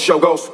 the show goes.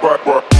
Right,